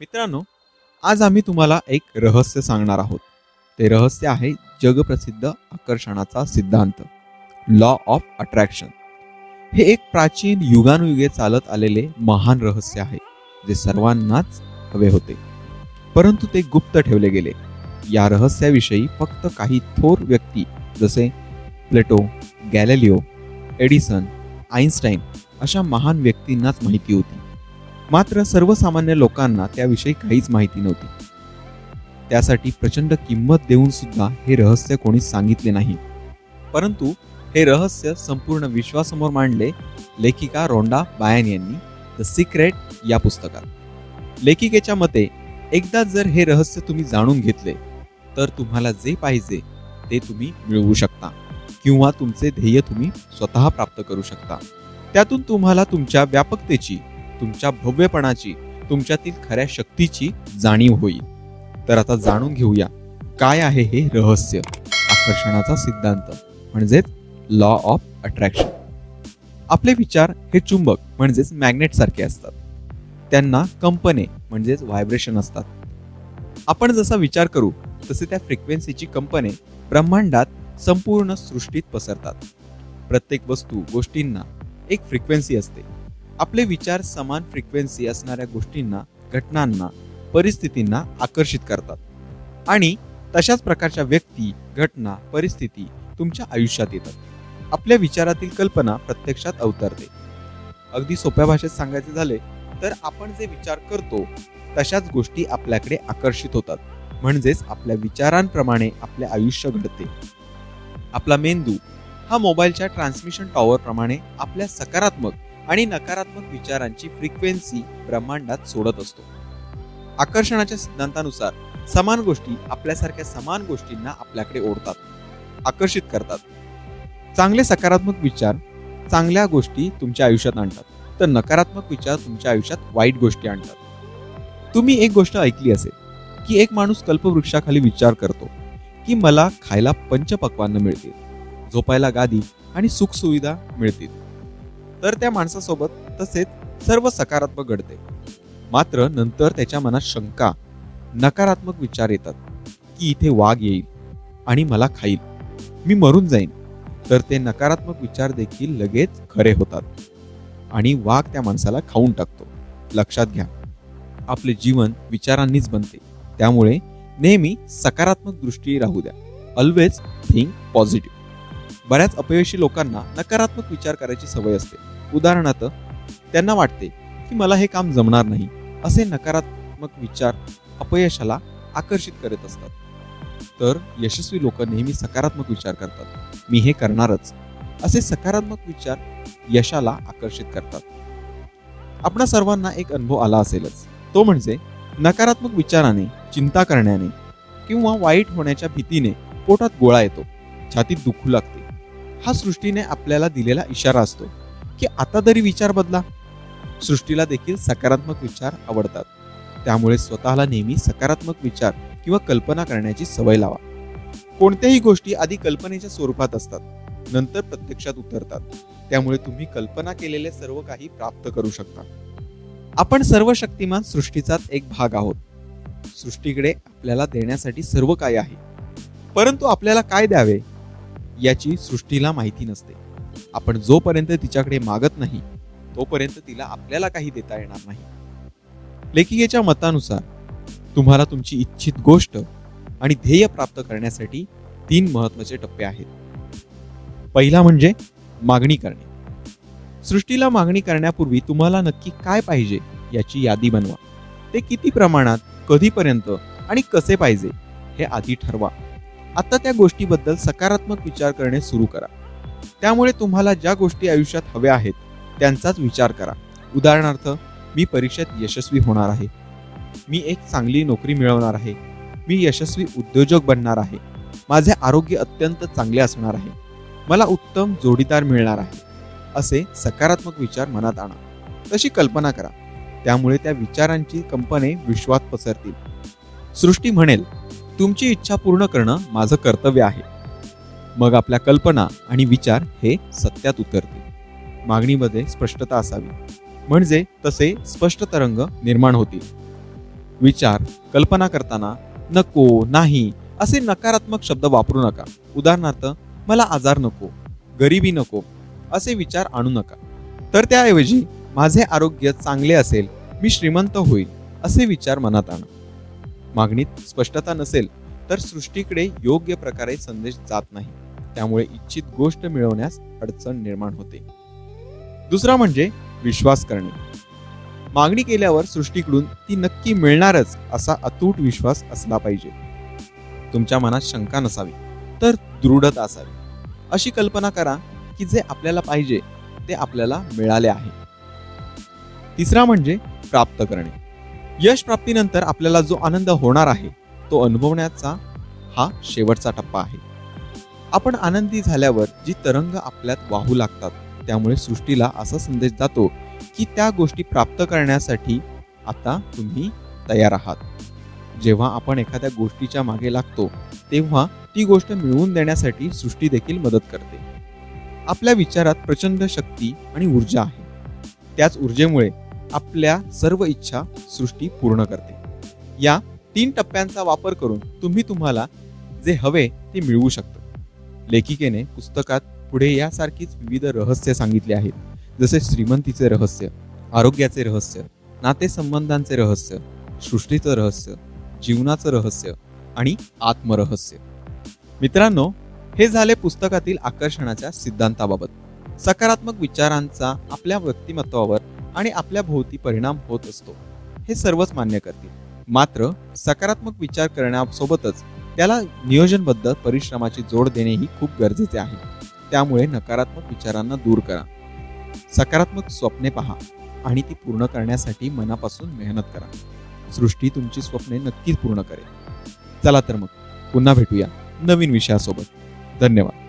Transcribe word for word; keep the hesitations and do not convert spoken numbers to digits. मित्रांनो, आज आम्ही तुम्हाला एक रहस्य सांगणार आहोत। ते रहस्य आहे जगप्रसिद्ध आकर्षणाचा सिद्धांत, लॉ ऑफ अट्रॅक्शन। हे एक प्राचीन युगानुयुगे चालत आलेले महान रहस्य आहे, जे सर्वांनाच हवे होते, परंतु ते गुप्त ठेवले गेले। या रहस्याविषयी फक्त काही थोर व्यक्ती जसे प्लेटो, गॅलिलिओ, एडिसन, आईनस्टाईन अशा महान व्यक्तींनाच माहिती होती। मात्र सर्वसामान्य लोकांना त्याविषयी काहीच माहिती नव्हती। त्यासाठी प्रचंड किंमत देऊन सुद्धा हे रहस्य कोणी सांगितले नाही। परंतु हे रहस्य संपूर्ण विश्वासमोर मांडले लेखिका रोंडा बायन यांनी द सिक्रेट या पुस्तकात। लेखिकेच्या मते, एकदा जर हे रहस्य तुम्ही जाणून घेतले तर तुम्हाला जे पाहिजे ते तुम्ही मिळवू शकता, किंवा तुमचे ध्येय तुम्ही स्वतः प्राप्त करू शकता। त्यातून तुम्हाला तुमच्या व्यापकतेची, तुमच्या भव्यपणाची, तुमच्यातील खऱ्या शक्तीची जाणीव होईल। तर आता जाणून घेऊया काय आहे हे रहस्य, आकर्षणाचा सिद्धांत म्हणजे लॉ ऑफ अट्रॅक्शन। आपले विचार हे चुंबक म्हणजे मॅग्नेट सारखे असतात, त्यांना कंपने म्हणजे व्हायब्रेशन असतात। आपण जसा विचार करू तसे त्या फ्रिक्वेन्सीची कंपने ब्रह्मांडात संपूर्ण सृष्टीत पसरतात। प्रत्येक वस्तू, गोष्टींना एक फ्रिक्वेन्सी असते। आपले विचार समान फ्रिक्वेन्सी असणाऱ्या गोष्टींना, घटनांना, परिस्थितींना आकर्षित करतात, आणि तशाच प्रकारच्या व्यक्ती, घटना, परिस्थिती तुमच्या आयुष्यात येतात। आपल्या विचारातील कल्पना प्रत्यक्षात अवतरते। अगदी सोप्या भाषेत सांगायचे झाले तर आपण जे विचार करतो तशाच गोष्टी आपल्याकडे आकर्षित होतात, म्हणजेच आपल्या विचारांप्रमाणे आपले आयुष्य घडते। आपला मेंदू हा मोबाईलच्या ट्रान्समिशन टॉवरप्रमाणे आपल्या सकारात्मक आणि नकारात्मक विचारांची फ्रिक्वेन्सी ब्रह्मांडात सोडत असतो। आकर्षणाच्या सिद्धांतानुसार समान गोष्टी आपल्यासारख्या समान गोष्टींना आपल्याकडे ओढतात, आकर्षित करतात। चांगले सकारात्मक विचार चांगल्या गोष्टी तुमच्या आयुष्यात आणतात, तर नकारात्मक विचार तुमच्या आयुष्यात वाईट गोष्टी आणतात। तुम्ही एक गोष्ट ऐकली असेल की एक माणूस कल्पवृक्षाखाली विचार करतो की मला खायला पंचपक्वान्न मिळतील, झोपायला गादी आणि सुखसुविधा मिळतील, तर त्या माणसासोबत तसेच सर्व सकारात्मक घडते। मात्र नंतर त्याच्या मनात शंका, नकारात्मक विचार येतात की इथे वाघ येईल आणि मला खाईल, मी मरून जाईन, तर ते नकारात्मक विचार देखील लगेच खरे होतात आणि वाघ त्या माणसाला खाऊन टाकतो। लक्षात घ्या, आपले जीवन विचारांनीच बनते। त्यामुळे नेहमी सकारात्मक दृष्टी राहू द्या, ऑलवेज थिंक पॉझिटिव्ह। बऱ्याच अपयशी लोकांना नकारात्मक विचार करायची सवय असते। उदाहरणार्थ, त्यांना वाटते की मला हे काम जमणार नाही, असे नकारात्मक विचार अपयशाला आकर्षित करत असतात। तर यशस्वी लोक नेहमी सकारात्मक विचार करतात, मी हे करणारच, असे सकारात्मक विचार यशाला आकर्षित करतात। आपणा सर्वांना एक अनुभव आला असेलच, तो म्हणजे नकारात्मक विचाराने, चिंता करण्याने किंवा वाईट होण्याच्या भीतीने पोटात गोळा येतो, छातीत दुखू लागते। हा सृष्टीने आपल्याला दिलेला इशारा असतो की आता तरी विचार बदला। सृष्टीला देखील सकारात्मक विचार आवडतात, त्यामुळे स्वतःला नेहमी सकारात्मक विचार किंवा कल्पना करण्याची सवय लावा। कोणत्याही गोष्टी आधी कल्पनेच्या स्वरूपात असतात, नंतर प्रत्यक्षात उतरतात, त्यामुळे तुम्ही कल्पना केलेले सर्व काही प्राप्त करू शकता। आपण सर्व शक्तिमान सृष्टीचाच एक भाग आहोत। सृष्टीकडे आपल्याला देण्यासाठी सर्व काही आहे, परंतु आपल्याला काय द्यावे याची सृष्टीला माहिती नसते। आपण जोपर्यंत तिच्याकडे मागत नाही तोपर्यंत तिला आपल्याला काही देता येणार नाही। लेखिकेच्या मतानुसार तुम्हाला तुमची इच्छित गोष्ट आणि ध्येय प्राप्त करण्यासाठी तीन महत्त्वाचे टप्पे आहेत। पहिला म्हणजे मागणी करणे। सृष्टीला मागणी करण्यापूर्वी तुम्हाला नक्की काय पाहिजे याची यादी बनवा। ते किती प्रमाणात, कधीपर्यंत आणि कसे पाहिजे हे आधी ठरवा। आता त्या गोष्टीबद्दल सकारात्मक विचार करणे सुरू करा। त्यामुळे तुम्हाला ज्या गोष्टी आयुष्यात हव्या आहेत त्यांचाच विचार करा। उदाहरणार्थ, मी परीक्षेत यशस्वी होणार आहे, मी एक चांगली नोकरी मिळवणार आहे, मी यशस्वी उद्योजक बनणार आहे, माझे आरोग्य अत्यंत चांगले असणार आहे, मला उत्तम जोडीदार मिळणार आहे, असे सकारात्मक विचार मनात आणा, तशी कल्पना करा। त्यामुळे त्या विचारांची कंपने विश्वात पसरतील। सृष्टी म्हणेल, तुमची इच्छा पूर्ण करणं माझं कर्तव्य आहे, मग आपल्या कल्पना आणि विचार हे सत्यात उतरते। मागणीमध्ये स्पष्टता असावी म्हणजे तसे स्पष्ट तरंग निर्माण होतील। विचार कल्पना करताना नको, नाही असे नकारात्मक शब्द वापरू नका। उदाहरणार्थ मला आजार नको, गरिबी नको असे विचार आणू नका, तर त्याऐवजी माझे आरोग्य चांगले असेल, मी श्रीमंत होईल असे विचार मनात आणा। मागणीत स्पष्टता नसेल तर सृष्टीकडे योग्य प्रकारे संदेश जात नाही, त्यामुळे इच्छित गोष्ट मिळवण्यास अडचण निर्माण होते। दुसरा म्हणजे विश्वास करणे। मागणी केल्यावर सृष्टीकडून ती नक्की मिळणारच असा अतूट विश्वास असला पाहिजे। तुमच्या मनात शंका नसावी तर दृढता असावी। अशी कल्पना करा की जे आपल्याला पाहिजे ते आपल्याला मिळाले आहे। तिसरा म्हणजे प्राप्त करणे। यश प्राप्तीनंतर आपल्याला जो आनंद होणार आहे तो अनुभवण्याचा हा शेवटचा टप्पा आहे। आपण आनंदी झाल्यावर जी तरंग आपल्यात वाहू लागतात त्यामुळे सृष्टीला असा संदेश जातो की त्या गोष्टी प्राप्त करण्यासाठी आता तुम्ही तयार आहात। जेव्हा आपण एखाद्या गोष्टीच्या मागे लागतो तेव्हा ती गोष्ट मिळवून देण्यासाठी सृष्टी देखील मदत करते। आपल्या विचारात प्रचंड शक्ती आणि ऊर्जा आहे, त्याच ऊर्जेमुळे आपल्या सर्व इच्छा सृष्टी पूर्ण करते। या तीन टप्प्यांचा वापर करून तुम्ही तुम्हाला जे हवे ते मिळवू शकता। लेखिकेने पुस्तकात पुढे यासारखीच विविध रहस्य सांगितली आहेत, जसे श्रीमंतीचे रहस्य, आरोग्याचे रहस्य, नातेसंबंधांचे रहस्य, सृष्टीचं रहस्य, जीवनाचं रहस्य आणि आत्मरहस्य। मित्रांनो, हे झाले पुस्तकातील आकर्षणाच्या सिद्धांताबाबत। सकारात्मक विचारांचा आपल्या व्यक्तिमत्वावर आणि आपल्या भोवती परिणाम होत असतो हे सर्वच मान्य करतील, मात्र सकारात्मक विचार करण्यासोबतच त्याला नियोजनबद्ध परिश्रमाची जोड देणेही खूप गरजेचे आहे। त्यामुळे नकारात्मक विचारांना दूर करा, सकारात्मक स्वप्ने पहा आणि ती पूर्ण करण्यासाठी मनापासून मेहनत करा। सृष्टी तुमची स्वप्ने नक्कीच पूर्ण करेल। चला तर मग पुन्हा भेटूया नवीन विषयासोबत। धन्यवाद।